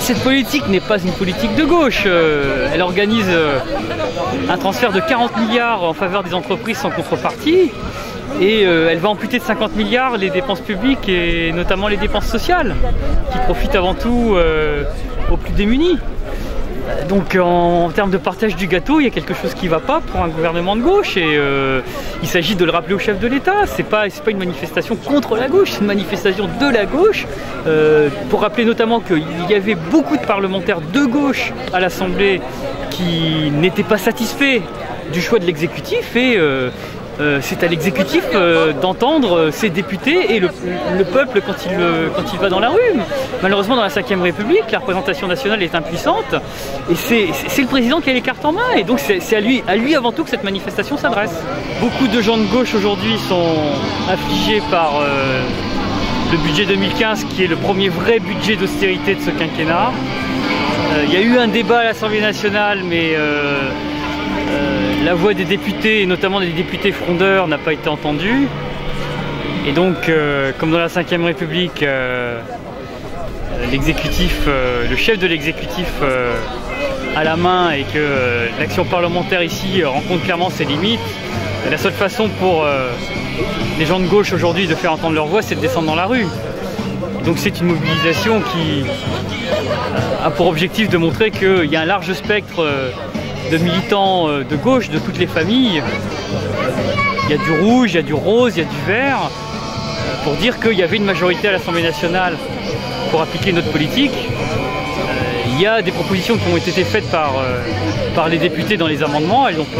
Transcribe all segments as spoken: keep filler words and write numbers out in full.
Cette politique n'est pas une politique de gauche. Elle organise un transfert de quarante milliards en faveur des entreprises sans contrepartie et elle va amputer de cinquante milliards les dépenses publiques et notamment les dépenses sociales qui profitent avant tout aux plus démunis. Donc en termes de partage du gâteau, il y a quelque chose qui ne va pas pour un gouvernement de gauche et euh, il s'agit de le rappeler au chef de l'État. Ce n'est pas, pas une manifestation contre la gauche, c'est une manifestation de la gauche euh, pour rappeler notamment qu'il y avait beaucoup de parlementaires de gauche à l'Assemblée qui n'étaient pas satisfaits du choix de l'exécutif et euh, euh, c'est à l'exécutif euh, d'entendre ses députés et le, le peuple quand il, quand il va dans la rue. Malheureusement, dans la cinquième République, la représentation nationale est impuissante et c'est le président qui a les cartes en main et donc c'est à lui, à lui avant tout que cette manifestation s'adresse. Beaucoup de gens de gauche aujourd'hui sont affligés par euh, le budget deux mille quinze qui est le premier vrai budget d'austérité de ce quinquennat. Il euh, y a eu un débat à l'Assemblée nationale mais euh, Euh, la voix des députés, et notamment des députés frondeurs, n'a pas été entendue. Et donc, euh, comme dans la cinquième République, euh, l'exécutif, euh, le chef de l'exécutif euh, a la main et que euh, l'action parlementaire ici rencontre clairement ses limites, la seule façon pour euh, les gens de gauche aujourd'hui de faire entendre leur voix, c'est de descendre dans la rue. Donc c'est une mobilisation qui a pour objectif de montrer qu'il y a un large spectre euh, de militants de gauche, de toutes les familles. Il y a du rouge, il y a du rose, il y a du vert, pour dire qu'il y avait une majorité à l'Assemblée nationale pour appliquer notre politique. Il y a des propositions qui ont été faites par, par les députés dans les amendements. Elles ont,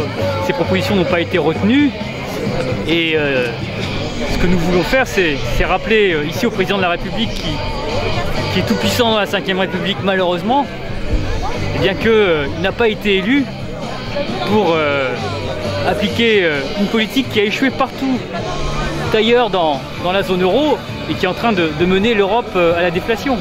ces propositions n'ont pas été retenues. Et euh, ce que nous voulons faire, c'est rappeler ici au président de la République, qui, qui est tout puissant dans la cinquième République malheureusement, eh bien qu'il euh, n'a pas été élu pour euh, appliquer euh, une politique qui a échoué partout ailleurs dans, dans la zone euro et qui est en train de, de mener l'Europe euh, à la déflation.